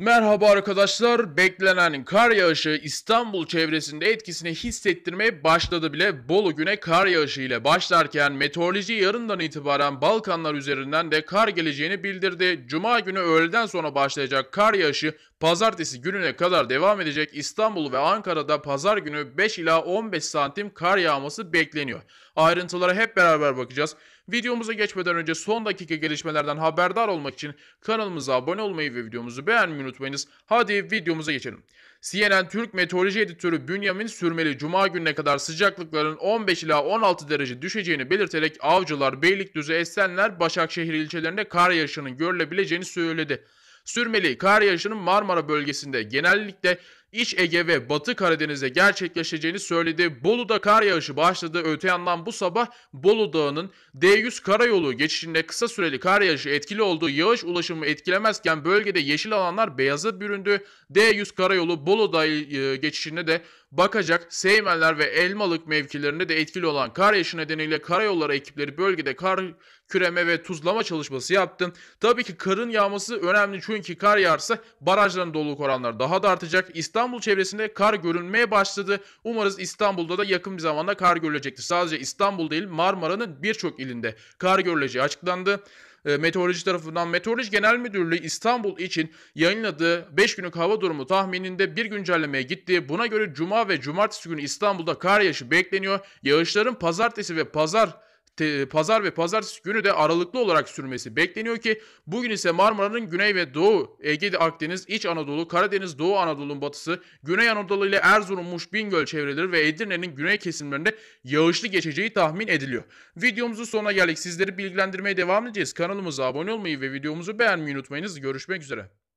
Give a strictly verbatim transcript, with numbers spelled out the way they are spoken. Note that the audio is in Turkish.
Merhaba arkadaşlar, beklenen kar yağışı İstanbul çevresinde etkisini hissettirmeye başladı bile. Bolu güne kar yağışı ile başlarken meteoroloji yarından itibaren Balkanlar üzerinden de kar geleceğini bildirdi. Cuma günü öğleden sonra başlayacak kar yağışı pazartesi gününe kadar devam edecek. İstanbul ve Ankara'da pazar günü beş ila on beş santim kar yağması bekleniyor. Ayrıntılara hep beraber bakacağız. Videomuza geçmeden önce son dakika gelişmelerden haberdar olmak için kanalımıza abone olmayı ve videomuzu beğenmeyi unutmayınız. Hadi videomuza geçelim. C N N Türk Meteoroloji Editörü Bünyamin Sürmeli Cuma gününe kadar sıcaklıkların on beş ila on altı derece düşeceğini belirterek Avcılar, Beylikdüzü, Esenler, Başakşehir ilçelerinde kar yağışının görülebileceğini söyledi. Sürmeli, kar yağışının Marmara bölgesinde genellikle İç Ege ve Batı Karadeniz'de gerçekleşeceğini söyledi. Bolu'da kar yağışı başladı. Öte yandan bu sabah Bolu Dağı'nın D yüz karayolu geçişinde kısa süreli kar yağışı etkili oldu. Yağış ulaşımı etkilemezken bölgede yeşil alanlar beyaza büründü. D yüz karayolu Bolu Dağı geçişinde de Bakacak, Seymenler ve Elmalık mevkilerinde de etkili olan kar yağışı nedeniyle karayolları ekipleri bölgede kar küreme ve tuzlama çalışması yaptı. Tabii ki karın yağması önemli, çünkü kar yağarsa barajların doluluk oranları daha da artacak. İstanbul çevresinde kar görünmeye başladı. Umarız İstanbul'da da yakın bir zamanda kar görülecektir. Sadece İstanbul değil, Marmara'nın birçok ilinde kar görüleceği açıklandı. Meteoroloji tarafından Meteoroloji Genel Müdürlüğü İstanbul için yayınladığı beş günlük hava durumu tahmininde bir güncellemeye gitti. Buna göre Cuma ve Cumartesi günü İstanbul'da kar yağışı bekleniyor. Yağışların pazartesi ve pazar Pazar ve pazartesi günü de aralıklı olarak sürmesi bekleniyor ki bugün ise Marmara'nın güney ve doğu, Ege'de Akdeniz, İç Anadolu, Karadeniz, Doğu Anadolu'nun batısı, Güney Anadolu ile Erzurum, Muş, Bingöl çevreleri ve Edirne'nin güney kesimlerinde yağışlı geçeceği tahmin ediliyor. Videomuzun sonuna geldik. Sizleri bilgilendirmeye devam edeceğiz. Kanalımıza abone olmayı ve videomuzu beğenmeyi unutmayınız. Görüşmek üzere.